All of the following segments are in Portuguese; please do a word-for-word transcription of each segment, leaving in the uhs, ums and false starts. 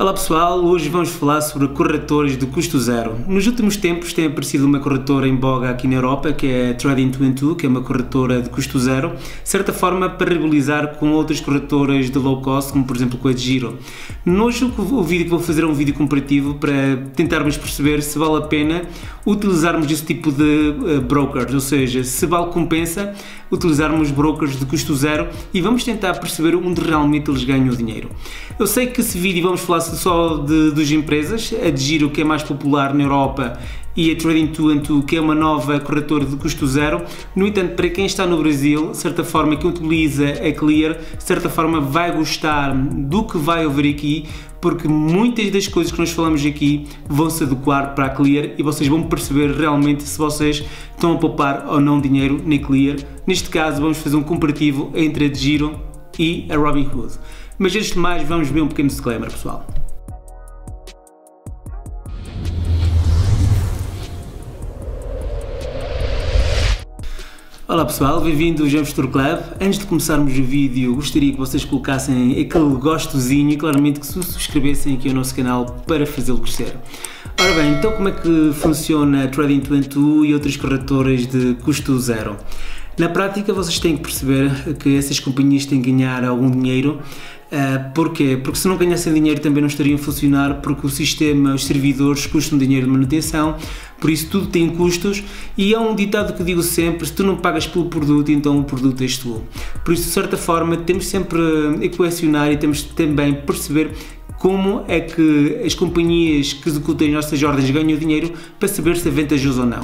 Olá pessoal, hoje vamos falar sobre corretoras de custo zero. Nos últimos tempos tem aparecido uma corretora em boga aqui na Europa, que é a Trading duzentos e doze, que é uma corretora de custo zero, de certa forma para rivalhar com outras corretoras de low cost, como por exemplo com a Degiro. Hoje o vídeo que vou fazer é um vídeo comparativo para tentarmos perceber se vale a pena utilizarmos esse tipo de uh, brokers, ou seja, se vale compensa utilizarmos brokers de custo zero, e vamos tentar perceber onde realmente eles ganham o dinheiro. Eu sei que esse vídeo vamos falar só de duas empresas, a Degiro, que é mais popular na Europa, e a Trading duzentos e doze, que é uma nova corretora de custo zero. No entanto, para quem está no Brasil, de certa forma, que utiliza a Clear, de certa forma vai gostar do que vai ouvir aqui, porque muitas das coisas que nós falamos aqui vão se adequar para a Clear e vocês vão perceber realmente se vocês estão a poupar ou não dinheiro na Clear. Neste caso, vamos fazer um comparativo entre a Degiro e a Robinhood. Mas antes de mais, vamos ver um pequeno disclaimer, pessoal. Olá pessoal, bem-vindos ao O Investidor Club. Antes de começarmos o vídeo, gostaria que vocês colocassem aquele gostozinho e claramente que se subscrevessem aqui ao nosso canal para fazê-lo crescer. Ora bem, então como é que funciona a Trading duzentos e doze e outras corretoras de custo zero? Na prática, vocês têm que perceber que essas companhias têm que ganhar algum dinheiro. Uh, porquê? Porque se não ganhassem dinheiro também não estariam a funcionar, porque o sistema, os servidores custam dinheiro de manutenção, por isso tudo tem custos, e há um ditado que digo sempre: se tu não pagas pelo produto, então o produto és tu. Por isso, de certa forma, temos sempre a equacionar e temos também perceber como é que as companhias que executam as nossas ordens ganham dinheiro, para saber se é vantajoso ou não.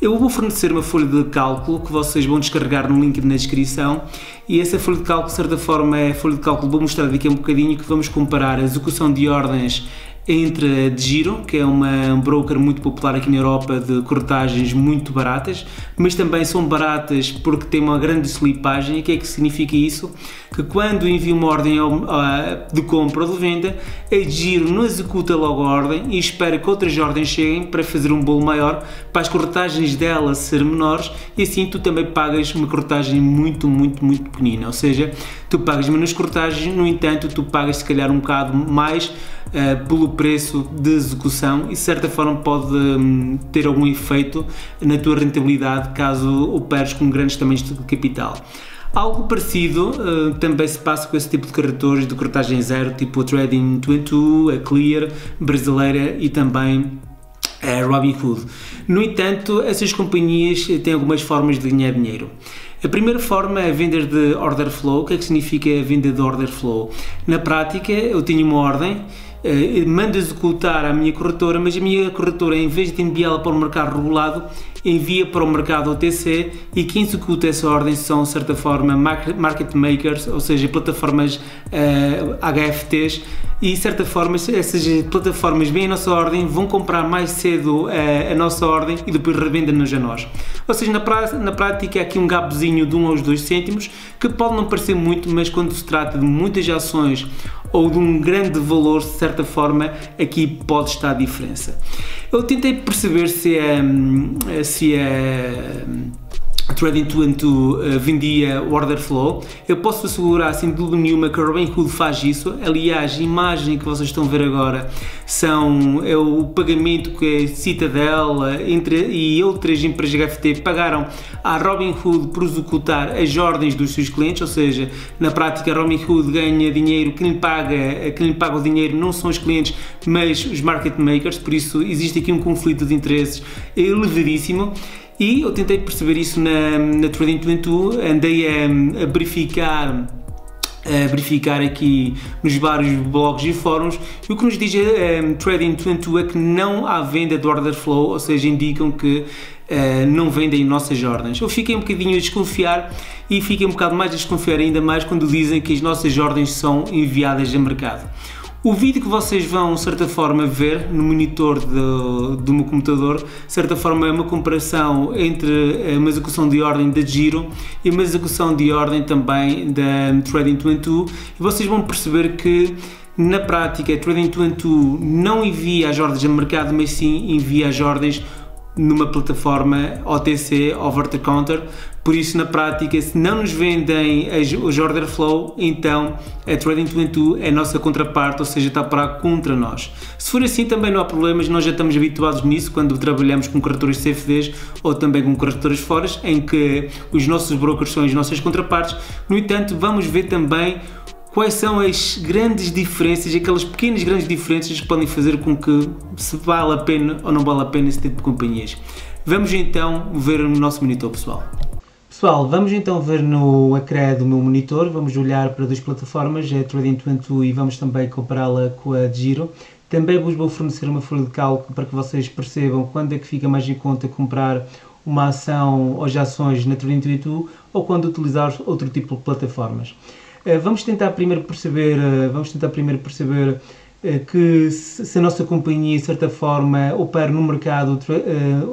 Eu vou fornecer uma folha de cálculo que vocês vão descarregar no link na descrição, e essa folha de cálculo, de certa forma, é a folha de cálculo, vou mostrar daqui a um bocadinho, que vamos comparar a execução de ordens entre a Degiro, que é uma, um broker muito popular aqui na Europa, de corretagens muito baratas, mas também são baratas porque tem uma grande slipagem. E o que é que significa isso? Que quando envia uma ordem de compra ou de venda, a Degiro não executa logo a ordem e espera que outras ordens cheguem para fazer um bolo maior, para as corretagens dela serem menores, e assim tu também pagas uma corretagem muito, muito, muito pequenina, ou seja, tu pagas menos corretagens, no entanto tu pagas se calhar um bocado mais Uh, pelo preço de execução, e de certa forma pode um, ter algum efeito na tua rentabilidade caso operes com grandes tamanhos de capital. Algo parecido uh, também se passa com esse tipo de corretores de corretagem zero, tipo a Trading duzentos e doze, a Clear brasileira e também a Robinhood. No entanto, essas companhias têm algumas formas de ganhar dinheiro. A primeira forma é a venda de order flow. O que é que significa a venda de order flow? Na prática, eu tenho uma ordem, Uh, mando executar à minha corretora, mas a minha corretora, em vez de enviá-la para o mercado regulado, envia para o mercado O T C, e quem executa essa ordem são, de certa forma, market makers, ou seja, plataformas uh, H F Ts, e de certa forma essas plataformas vêm a nossa ordem, vão comprar mais cedo uh, a nossa ordem e depois revendem-nos a nós. Ou seja, na, na prática há aqui um gapzinho de um aos dois cêntimos, que pode não parecer muito, mas quando se trata de muitas ações ou de um grande valor, de certa forma, aqui pode estar a diferença. Eu tentei perceber se a, se a Trading duzentos e doze vendia order flow. Eu posso assegurar, sem dúvida nenhuma, que a Robinhood faz isso. Aliás, a imagem que vocês estão a ver agora são, é o pagamento que a Citadel entre, e outras empresas H F T pagaram à Robinhood por executar as ordens dos seus clientes, ou seja, na prática a Robinhood ganha dinheiro, quem lhe paga, quem lhe paga o dinheiro não são os clientes, mas os market makers. Por isso existe aqui um conflito de interesses elevadíssimo, e eu tentei perceber isso na, na Trading duzentos e doze, andei a, a verificar a verificar aqui nos vários blogs e fóruns, e o que nos diz a um, Trading duzentos e doze é que não há venda de order flow, ou seja, indicam que Uh, não vendem nossas ordens. Eu fiquei um bocadinho a desconfiar, e fiquei um bocado mais a desconfiar ainda mais quando dizem que as nossas ordens são enviadas a mercado. O vídeo que vocês vão, de certa forma, ver no monitor do, do meu computador, de certa forma é uma comparação entre uma execução de ordem da Degiro e uma execução de ordem também da Trading duzentos e doze, e vocês vão perceber que na prática a Trading duzentos e doze não envia as ordens a mercado, mas sim envia as ordens numa plataforma O T C, over the counter. Por isso, na prática, se não nos vendem os order flow, então a Trading duzentos e doze é a nossa contraparte, ou seja, está para contra nós. Se for assim, também não há problemas, nós já estamos habituados nisso quando trabalhamos com corretores C F Ds ou também com corretores foras, em que os nossos brokers são as nossas contrapartes. No entanto, vamos ver também quais são as grandes diferenças, aquelas pequenas grandes diferenças que podem fazer com que se vale a pena ou não vale a pena esse tipo de companhias. Vamos então ver no nosso monitor, pessoal. Pessoal, vamos então ver no ecrã do meu monitor, vamos olhar para duas plataformas, a Trading duzentos e doze e vamos também compará-la com a Degiro. Também vos vou fornecer uma folha de cálculo para que vocês percebam quando é que fica mais em conta comprar uma ação ou ações na Trading duzentos e doze ou quando utilizar outro tipo de plataformas. Vamos tentar primeiro perceber, vamos tentar primeiro perceber que se a nossa companhia de certa forma opera no mercado,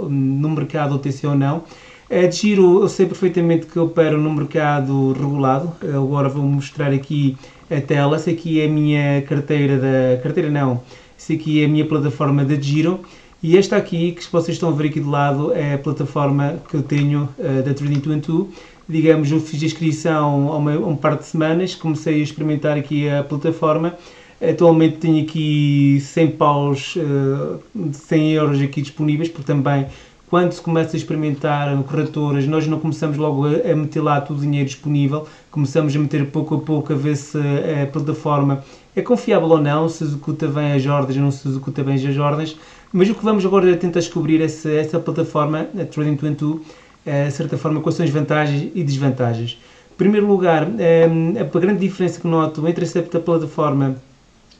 no mercado O T C ou não. A Degiro, eu sei perfeitamente que opera no mercado regulado. Agora vou mostrar aqui a tela. Essa aqui é a minha carteira da... carteira não. Essa aqui é a minha plataforma da Degiro. E esta aqui, que vocês estão a ver aqui de lado, é a plataforma que eu tenho uh, da Trading duzentos e doze. Digamos, eu fiz a inscrição há uma, um par de semanas. Comecei a experimentar aqui a plataforma. Atualmente tenho aqui cem paus, uh, cem euros aqui disponíveis, porque também quando se começa a experimentar corretoras, nós não começamos logo a, a meter lá todo o dinheiro disponível, começamos a meter pouco a pouco a ver se a plataforma é confiável ou não, se executa bem as ordens ou não se executa bem as ordens. Mas o que vamos agora é tentar descobrir essa, essa plataforma, a Trading duzentos e doze, de certa forma, quais são as vantagens e desvantagens. Em primeiro lugar, a grande diferença que noto entre esta plataforma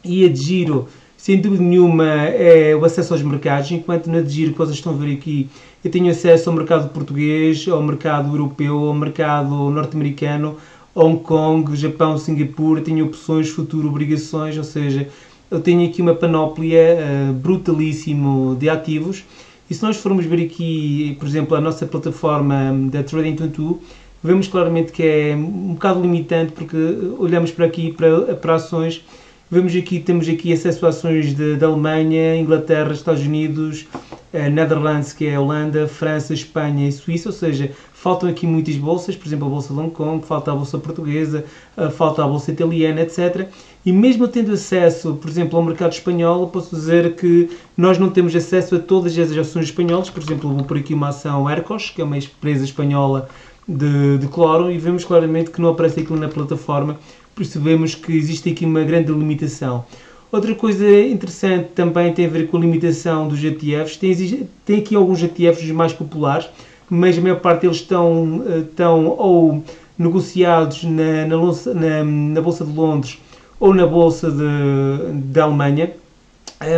e a Degiro, sem dúvida nenhuma, é o acesso aos mercados. Enquanto na Degiro, que vocês estão a ver aqui, eu tenho acesso ao mercado português, ao mercado europeu, ao mercado norte-americano, Hong Kong, Japão, Singapura, tenho opções, futuro, obrigações, ou seja, eu tenho aqui uma panóplia uh, brutalíssimo de ativos. E se nós formos ver aqui, por exemplo, a nossa plataforma da Trading duzentos e doze, vemos claramente que é um bocado limitante, porque olhamos para aqui, para, para ações. Vemos aqui, temos aqui acesso a ações da Alemanha, Inglaterra, Estados Unidos, eh, Netherlands, que é a Holanda, França, Espanha e Suíça, ou seja, faltam aqui muitas bolsas, por exemplo a Bolsa de Hong Kong, falta a Bolsa Portuguesa, a, falta a Bolsa Italiana, etcétera. E mesmo tendo acesso, por exemplo, ao mercado espanhol, posso dizer que nós não temos acesso a todas as ações espanholas. Por exemplo, vou por aqui uma ação ERCOS, que é uma empresa espanhola de, de cloro, e vemos claramente que não aparece aquilo na plataforma. Percebemos que existe aqui uma grande limitação. Outra coisa interessante também tem a ver com a limitação dos E T Fs. Tem, tem aqui alguns E T Fs mais populares, mas a maior parte deles estão, estão ou negociados na, na, na, na Bolsa de Londres ou na Bolsa de, da Alemanha.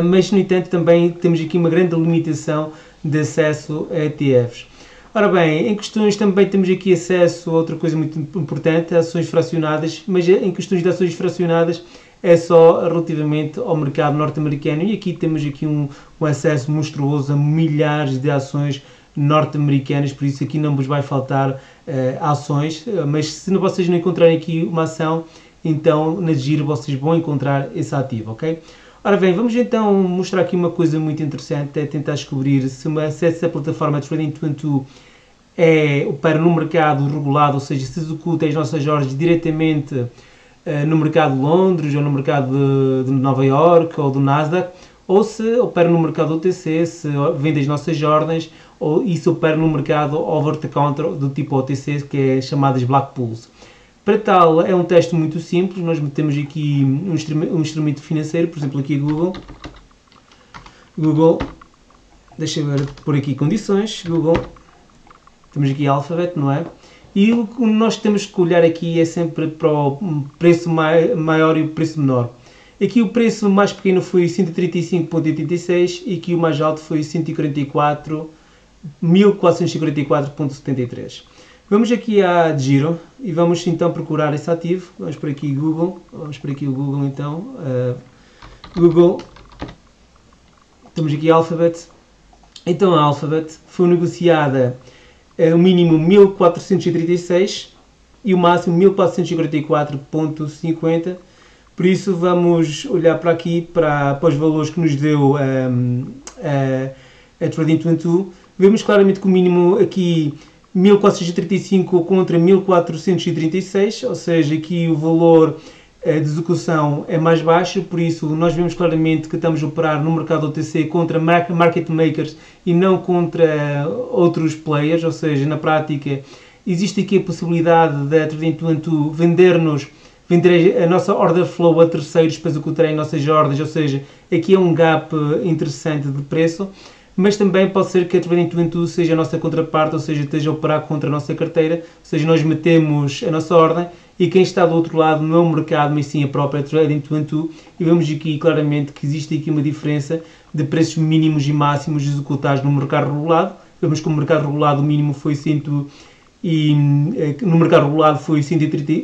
Mas, no entanto, também temos aqui uma grande limitação de acesso a E T Fs. Ora bem, em questões também temos aqui acesso a outra coisa muito importante, ações fracionadas, mas em questões de ações fracionadas é só relativamente ao mercado norte-americano, e aqui temos aqui um, um acesso monstruoso a milhares de ações norte-americanas, por isso aqui não vos vai faltar uh, ações, mas se vocês não encontrarem aqui uma ação, então na Degiro vocês vão encontrar esse ativo, ok? Ora bem, vamos então mostrar aqui uma coisa muito interessante, é tentar descobrir se uma acesso à plataforma Trading duzentos e doze é opera no mercado regulado, ou seja, se executa as nossas ordens diretamente uh, no mercado de Londres, ou no mercado de, de Nova York, ou do Nasdaq, ou se opera no mercado O T C, se vende as nossas ordens, ou isso opera no mercado over-the-counter do tipo O T C, que é chamadas black pools. Para tal, é um teste muito simples, nós metemos aqui um instrumento, um instrumento financeiro, por exemplo, aqui a Google, Google, deixa eu ver por aqui condições, Google, temos aqui Alphabet, não é? E o que nós temos que olhar aqui é sempre para o preço maior e o preço menor. Aqui o preço mais pequeno foi cento e trinta e cinco vírgula oitenta e seis e aqui o mais alto foi cento e quarenta e quatro mil quatrocentos e quarenta e quatro vírgula setenta e três. Vamos aqui à Degiro e vamos então procurar esse ativo. Vamos por aqui Google, vamos por aqui o Google então, uh, Google, temos aqui Alphabet. Então a Alphabet foi negociada uh, o mínimo mil quatrocentos e trinta e seis e o máximo mil quatrocentos e quarenta e quatro vírgula cinquenta, por isso vamos olhar para aqui, para, para os valores que nos deu um, a, a Trading duzentos e doze. Vemos claramente que o mínimo aqui mil quatrocentos e trinta e cinco contra mil quatrocentos e trinta e seis, ou seja, aqui o valor de execução é mais baixo, por isso nós vemos claramente que estamos a operar no mercado O T C contra market makers e não contra outros players, ou seja, na prática existe aqui a possibilidade da Trading duzentos e doze vender-nos vender a nossa order flow a terceiros para executarem nossas ordens, ou seja, aqui é um gap interessante de preço, mas também pode ser que a Trading duzentos e doze seja a nossa contraparte, ou seja, esteja a operar contra a nossa carteira, ou seja, nós metemos a nossa ordem e quem está do outro lado não é o mercado, mas sim a própria Trading duzentos e doze, e vemos aqui claramente que existe aqui uma diferença de preços mínimos e máximos executados no mercado regulado. Vemos que o mercado regulado o mínimo foi cento e no mercado regulado foi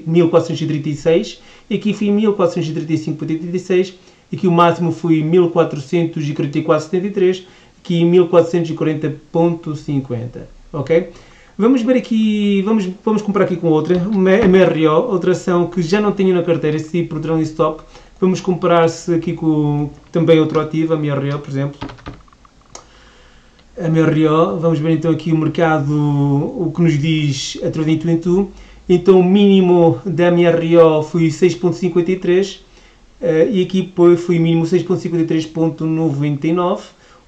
mil quatrocentos e trinta e seis e aqui foi mil quatrocentos e trinta e cinco vírgula oitenta e seis e aqui o máximo foi mil quatrocentos e quarenta e quatro vírgula setenta e três, aqui mil quatrocentos e quarenta vírgula cinquenta, ok? Vamos ver aqui, vamos, vamos comprar aqui com outra, uma M R O, outra ação que já não tenho na carteira, se por drone stop. Vamos comparar-se aqui com também outro ativo, a M R O, por exemplo. A M R O, vamos ver então aqui o mercado, o que nos diz a Trading duzentos e doze. Então o mínimo da M R O foi seis vírgula cinquenta e três e aqui foi o mínimo seis vírgula cinquenta e três vírgula noventa e nove.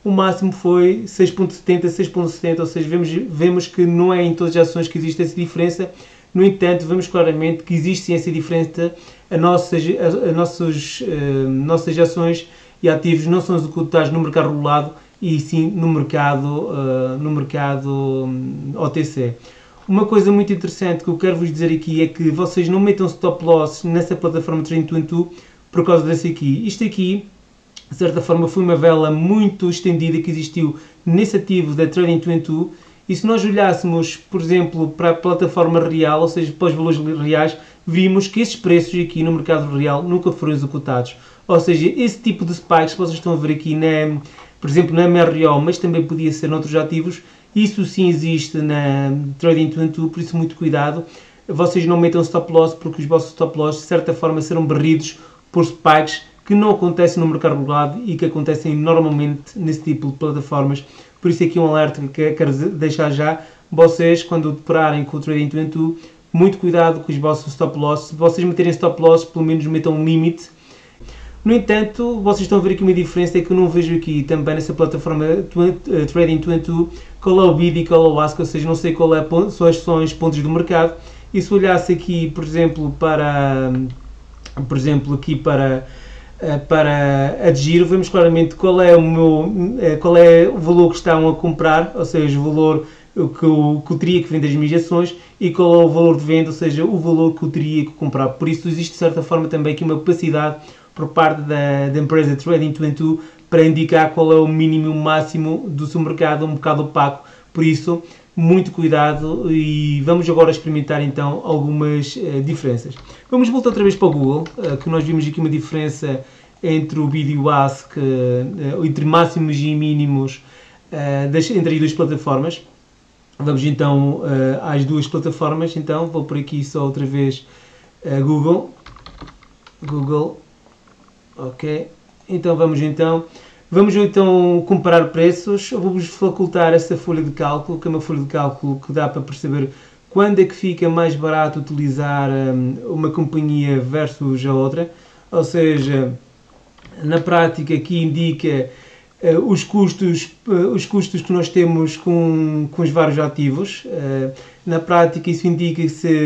O máximo foi seis vírgula setenta, seis vírgula setenta, ou seja, vemos, vemos que não é em todas as ações que existe essa diferença, no entanto, vemos claramente que existe essa diferença, as nossas, a, a nossos, uh, nossas ações e ativos não são executados no mercado regulado e sim no mercado, uh, no mercado O T C. Uma coisa muito interessante que eu quero vos dizer aqui é que vocês não metam stop loss nessa plataforma Trading duzentos e doze por causa desse aqui. Isto aqui, de certa forma, foi uma vela muito estendida que existiu nesse ativo da Trading duzentos e doze e se nós olhássemos, por exemplo, para a plataforma real, ou seja, para os valores reais, vimos que esses preços aqui no mercado real nunca foram executados. Ou seja, esse tipo de spikes que vocês estão a ver aqui, na, por exemplo, na M R O, mas também podia ser noutros ativos, isso sim existe na Trading duzentos e doze, por isso muito cuidado. Vocês não metam stop loss porque os vossos stop loss, de certa forma, serão barridos por spikes que não acontecem no mercado regulado e que acontecem normalmente nesse tipo de plataformas. Por isso aqui um alerta que quero deixar já. Vocês, quando operarem com o Trading duzentos e doze, muito cuidado com os vossos stop loss. Se vocês meterem stop loss, pelo menos metam um limite. No entanto, vocês estão a ver aqui uma diferença, é que eu não vejo aqui também nessa plataforma Trading duzentos e doze qual é o bid e qual é o ask, ou seja, não sei qual é, são as ações, pontos do mercado. E se olhasse aqui, por exemplo, para... Por exemplo, aqui para... para a Degiro, vemos claramente qual é o meu, qual é o valor que estão a comprar, ou seja, o valor que eu, que eu teria que vender as minhas ações e qual é o valor de venda, ou seja, o valor que eu teria que comprar. Por isso existe de certa forma também aqui uma opacidade por parte da, da empresa Trading duzentos e doze para indicar qual é o mínimo e o máximo do seu mercado, um bocado opaco. Por isso, muito cuidado e vamos agora experimentar então algumas uh, diferenças. Vamos voltar outra vez para o Google, uh, que nós vimos aqui uma diferença entre o bid e o ask, uh, uh, entre máximos e mínimos uh, das, entre as duas plataformas. Vamos então uh, às duas plataformas, então vou por aqui só outra vez uh, Google. Google, ok, então vamos então. Vamos então comparar preços. Eu vou-vos facultar essa folha de cálculo, que é uma folha de cálculo que dá para perceber quando é que fica mais barato utilizar uma companhia versus a outra. Ou seja, na prática aqui indica os custos, os custos que nós temos com, com os vários ativos. Na prática isso indica que se,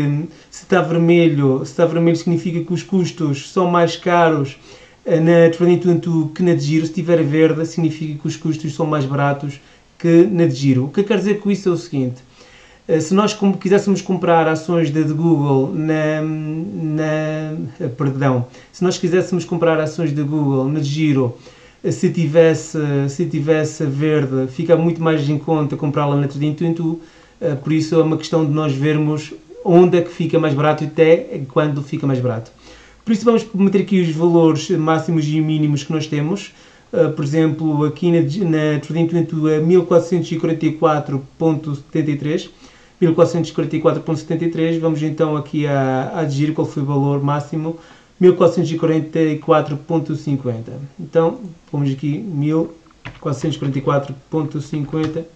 se está vermelho, se está vermelho significa que os custos são mais caros na Trading duzentos e doze que na Degiro. Se estiver verde, significa que os custos são mais baratos que na Degiro. O que eu quero dizer com isso é o seguinte: se nós quiséssemos comprar ações da Google na, na... Perdão, se nós quiséssemos comprar ações da Google na Degiro, se tivesse, se tivesse verde, fica muito mais em conta comprá-la na Trading duzentos e doze, por isso é uma questão de nós vermos onde é que fica mais barato e até quando fica mais barato. Por isso vamos meter aqui os valores máximos e mínimos que nós temos. Uh, por exemplo, aqui na, na Trading duzentos e doze é mil quatrocentos e quarenta e quatro vírgula setenta e três. mil quatrocentos e quarenta e quatro vírgula setenta e três. Vamos então aqui a, a Degiro, qual foi o valor máximo? mil quatrocentos e quarenta e quatro vírgula cinquenta. Então, vamos aqui mil quatrocentos e quarenta e quatro vírgula cinquenta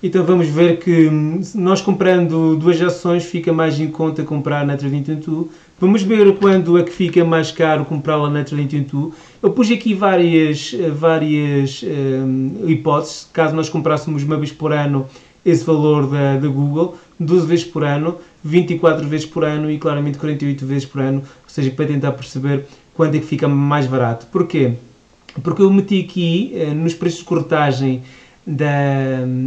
Então vamos ver que nós comprando duas ações fica mais em conta comprar na Trading duzentos e doze. Vamos ver quando é que fica mais caro comprá-la na Trading duzentos e doze. Eu pus aqui várias, várias um, hipóteses, caso nós comprássemos uma vez por ano esse valor da, da Google, doze vezes por ano, vinte e quatro vezes por ano e claramente quarenta e oito vezes por ano, ou seja, para tentar perceber quanto é que fica mais barato. Porquê? Porque eu meti aqui nos preços de corretagem da,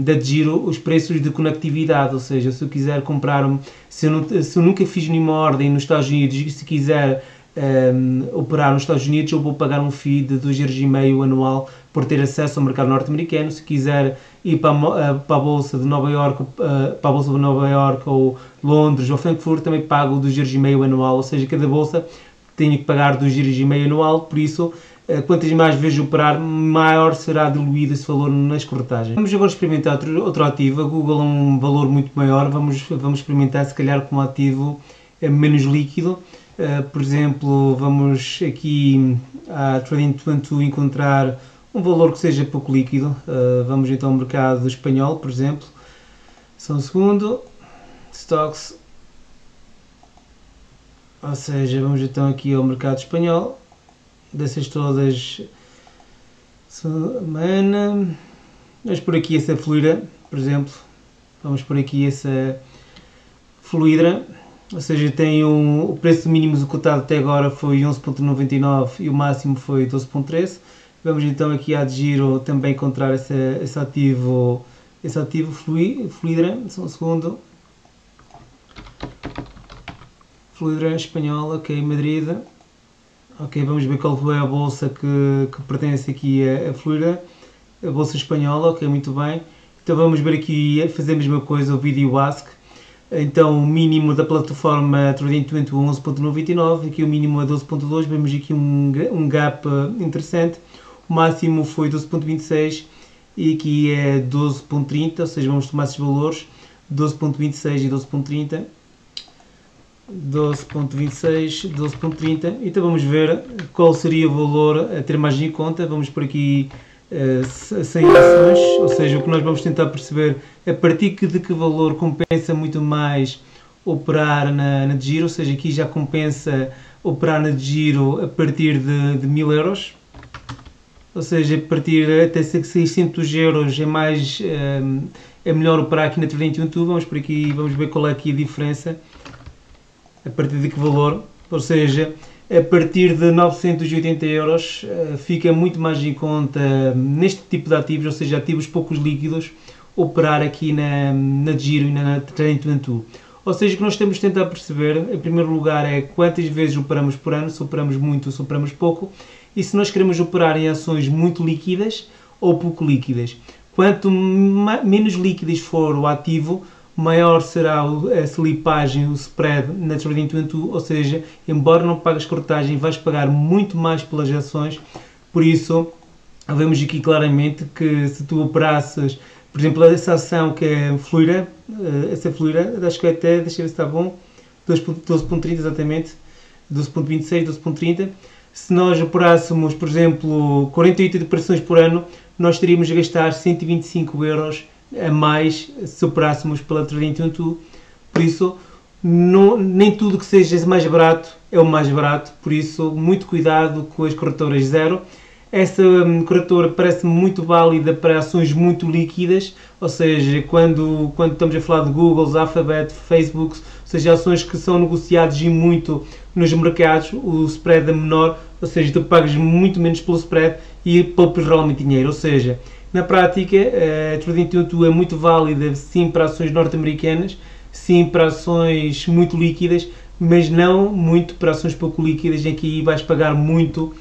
da Degiro os preços de conectividade, ou seja, se eu quiser comprar, se eu, não, se eu nunca fiz nenhuma ordem nos Estados Unidos e se quiser um, operar nos Estados Unidos, eu vou pagar um fee de dois euros e meio anual por ter acesso ao mercado norte-americano. Se quiser ir para a, para a Bolsa de Nova Iorque, para a Bolsa de Nova Iorque ou Londres ou Frankfurt, também pago dois euros e meio anual, ou seja, cada bolsa tenho que pagar dois euros e meio anual, por isso quantas mais vezes operar, maior será diluído esse valor nas corretagens. Vamos agora experimentar outro, outro ativo. A Google é um valor muito maior, vamos, vamos experimentar se calhar com um ativo menos líquido. Uh, por exemplo, vamos aqui à Trading duzentos e doze encontrar um valor que seja pouco líquido. Uh, vamos então ao mercado espanhol, por exemplo. Só um segundo. Stocks. Ou seja, vamos então aqui ao mercado espanhol. Dessas todas, semana, vamos por aqui essa Fluidra, por exemplo, vamos por aqui essa Fluidra, ou seja, tem um, o preço mínimo executado até agora foi onze vírgula noventa e nove e o máximo foi doze vírgula treze, vamos então aqui à Degiro também encontrar essa, esse ativo, esse ativo Fluidra, só um segundo, Fluidra espanhola, ok, Madrid. Ok, vamos ver qual foi a bolsa que, que pertence aqui a, a Fluidra, a bolsa espanhola, ok, muito bem. Então vamos ver aqui, fazer a mesma coisa, o vídeo ask. Então o mínimo da plataforma Trading duzentos e onze onze vírgula noventa e nove, aqui o mínimo é doze vírgula dois, vemos aqui um, um gap interessante. O máximo foi doze vírgula vinte e seis e aqui é doze vírgula trinta, ou seja, vamos tomar esses valores, doze vírgula vinte e seis e doze vírgula trinta. doze vírgula vinte e seis, doze vírgula trinta. Então vamos ver qual seria o valor a ter mais em conta. Vamos por aqui uh, cem ações, ou seja, o que nós vamos tentar perceber a partir de que valor compensa muito mais operar na, na Degiro, ou seja, aqui já compensa operar na Degiro a partir de, de mil euros, ou seja, a partir de até seiscentos euros é mais um, é melhor operar aqui na Trading duzentos e doze. Vamos por aqui, vamos ver qual é aqui a diferença. A partir de que valor? Ou seja, a partir de novecentos e oitenta euros fica muito mais em conta neste tipo de ativos, ou seja, ativos poucos líquidos, operar aqui na, na Degiro e na Trading duzentos e doze. Ou seja, o que nós temos de tentar perceber, em primeiro lugar, é quantas vezes operamos por ano, se operamos muito ou se operamos pouco, e se nós queremos operar em ações muito líquidas ou pouco líquidas. Quanto menos líquidas for o ativo, maior será a slipagem, o spread na Trading duzentos e doze, ou seja, embora não pagues corretagem, vais pagar muito mais pelas ações. Por isso, vemos aqui claramente que se tu operasses, por exemplo, essa ação que é Fluidra, essa Fluidra, acho que é até, deixa eu ver se está bom, doze vírgula trinta exatamente, doze vírgula vinte e seis, doze vírgula trinta, se nós operássemos, por exemplo, quarenta e oito operações por ano, nós teríamos a gastar cento e vinte e cinco euros a mais se operássemos pela Trading duzentos e doze. Por isso, não, nem tudo que seja mais barato é o mais barato, por isso muito cuidado com as corretoras zero. Essa hum, corretora parece-me muito válida para ações muito líquidas, ou seja, quando, quando estamos a falar de Google, Alphabet, Facebook, ou seja, ações que são negociadas e muito nos mercados, o spread é menor, ou seja, tu pagas muito menos pelo spread e poupas realmente dinheiro, ou seja, na prática, a Trading duzentos e doze é muito válida sim para ações norte-americanas, sim para ações muito líquidas, mas não muito para ações pouco líquidas, em que aí vais pagar muito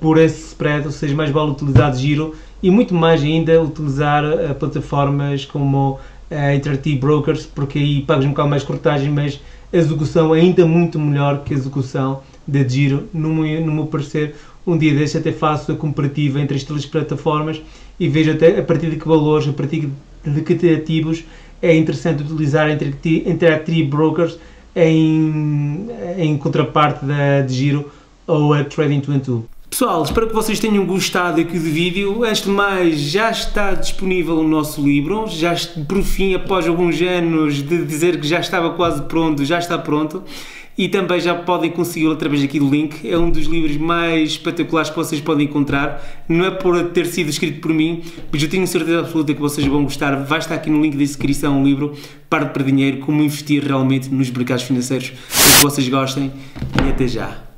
por esse spread, ou seja, mais vale utilizar Degiro e muito mais ainda utilizar plataformas como a Interactive Brokers, porque aí pagas um bocado mais corretagem, mas a execução é ainda muito melhor que a execução da Degiro, no meu, no meu parecer. Um dia deste até faço a comparativa entre as três plataformas e vejo até a partir de que valores, a partir de que ativos é interessante utilizar a Interactive Brokers em, em contraparte da Degiro ou a Trading duzentos e doze. Pessoal, espero que vocês tenham gostado aqui do vídeo. Antes de mais, já está disponível o nosso livro, já por fim, após alguns anos de dizer que já estava quase pronto, já está pronto, e também já podem consegui-lo através aqui do link. É um dos livros mais espetaculares que vocês podem encontrar, não é por ter sido escrito por mim, mas eu tenho certeza absoluta que vocês vão gostar. Vai estar aqui no link da descrição um livro, Parte para Dinheiro, como investir realmente nos mercados financeiros, que vocês gostem, e até já!